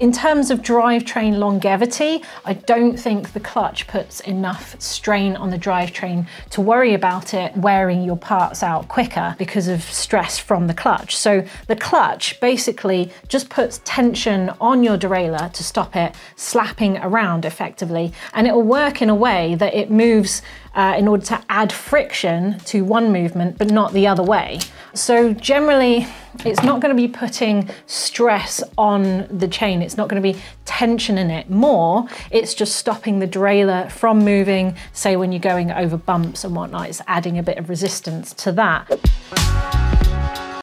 In terms of drivetrain longevity, I don't think the clutch puts enough strain on the drivetrain to worry about it wearing your parts out quicker because of stress from the clutch. So the clutch basically just puts tension on your derailleur to stop it slapping around effectively, and it will work in a way that it moves in order to add friction to one movement but not the other way. So generally it's not going to be putting stress on the chain, it's not going to be tensioning it more, it's just stopping the derailleur from moving, say when you're going over bumps and whatnot. It's adding a bit of resistance to that.